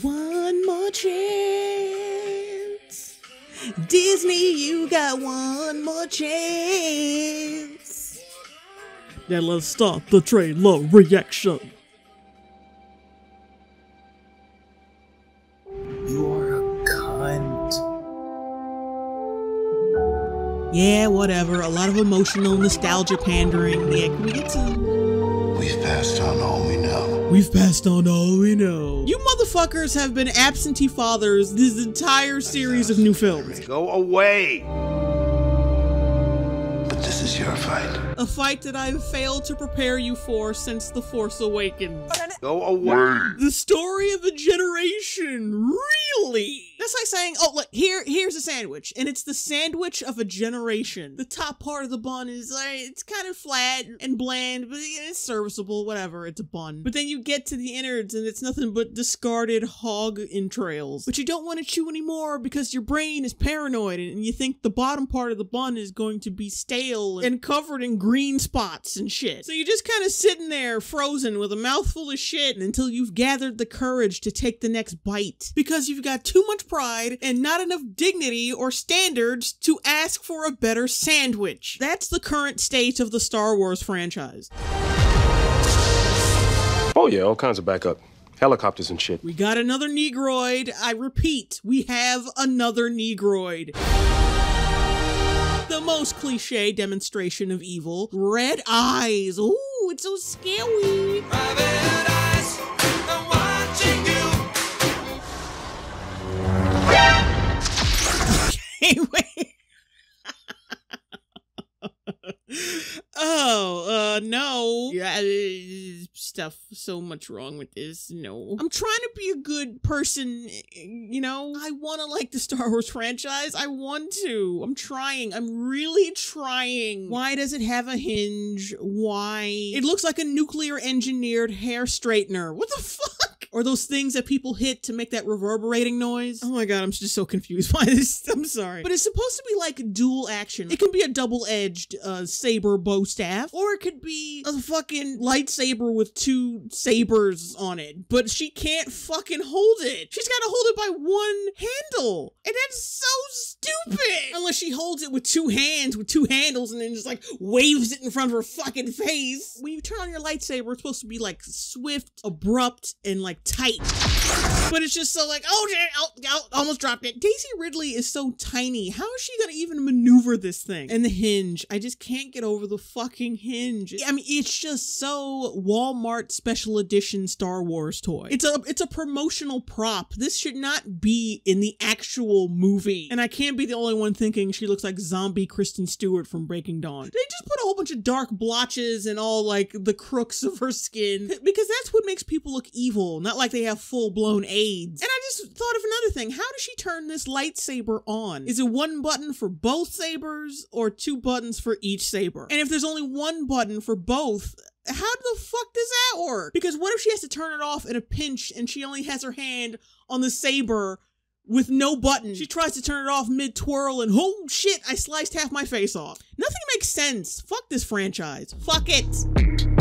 One more chance. Disney, you got one more chance. Now let's start the trailer reaction. You're a cunt. Yeah, whatever. A lot of emotional nostalgia pandering. Yeah, can we get to... We've passed on all we know. We've passed on all we know. You motherfuckers have been absentee fathers this entire series of new films. Go away. But this is your fight. A fight that I've failed to prepare you for since The Force Awakens. Go away. The story of a generation, really? That's like saying, oh, look, here's a sandwich, and it's the sandwich of a generation. The top part of the bun is, like, it's kind of flat and bland, but it's serviceable, whatever, it's a bun. But then you get to the innards, and it's nothing but discarded hog entrails. But you don't want to chew anymore because your brain is paranoid, and you think the bottom part of the bun is going to be stale and covered in green spots and shit. So you're just kind of sitting there, frozen, with a mouthful of shit until you've gathered the courage to take the next bite. Because you've got too much pride and not enough dignity or standards to ask for a better sandwich. That's the current state of the Star Wars franchise. Oh yeah, all kinds of backup. Helicopters and shit. We got another Negroid. I repeat, we have another Negroid. The most cliche demonstration of evil. Red eyes. Ooh, it's so scary. Private eyes, I'm watching you. Anyway. No. Yeah, stuff so much wrong with this. No. I'm trying to be a good person, you know? I want to like the Star Wars franchise. I want to. I'm trying. I'm really trying. Why does it have a hinge? Why? It looks like a nuclear engineered hair straightener. What the fuck? Or those things that people hit to make that reverberating noise. Oh my god, I'm just so confused by this. I'm sorry. But it's supposed to be like dual action. It can be a double-edged saber bow staff, or it could be a fucking lightsaber with two sabers on it. But she can't fucking hold it. She's gotta hold it by one handle. And that's so stupid. Unless she holds it with two hands, with two handles, and then just like waves it in front of her fucking face. When you turn on your lightsaber, it's supposed to be like swift, abrupt, and like tight, but it's just so like, oh shit, almost dropped it. Daisy Ridley is so tiny. How is she gonna even maneuver this thing? And the hinge, I just can't get over the fucking hinge. I mean, it's just so Walmart special edition Star Wars toy. It's a promotional prop. This should not be in the actual movie. And I can't be the only one thinking she looks like zombie Kristen Stewart from Breaking Dawn. They just put a whole bunch of dark blotches and all like the crooks of her skin because that's what makes people look evil. Not like they have full-blown AIDS. And I just thought of another thing. How does she turn this lightsaber on? Is it one button for both sabers or two buttons for each saber? And if there's only one button for both, how the fuck does that work? Because what if she has to turn it off in a pinch and she only has her hand on the saber with no button? She tries to turn it off mid-twirl and oh shit, I sliced half my face off. Nothing makes sense. Fuck this franchise. Fuck it.